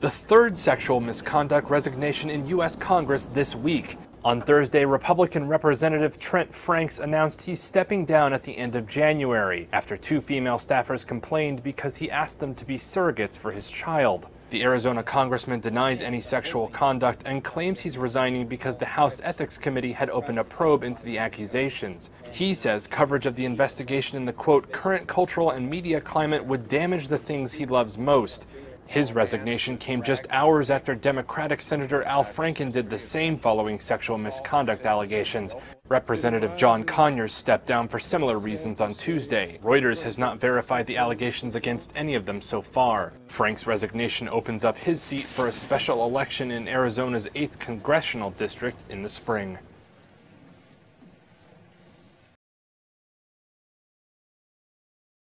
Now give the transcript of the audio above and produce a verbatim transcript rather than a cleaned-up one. the third sexual misconduct resignation in U S Congress this week. On Thursday, Republican Representative Trent Franks announced he's stepping down at the end of January after two female staffers complained because he asked them to be surrogates for his child. The Arizona congressman denies any sexual conduct and claims he's resigning because the House Ethics Committee had opened a probe into the accusations. He says coverage of the investigation in the, quote, current cultural and media climate would damage the things he loves most. His resignation came just hours after Democratic Senator Al Franken did the same following sexual misconduct allegations. Representative John Conyers stepped down for similar reasons on Tuesday. Reuters has not verified the allegations against any of them so far. Frank's resignation opens up his seat for a special election in Arizona's eighth congressional district in the spring.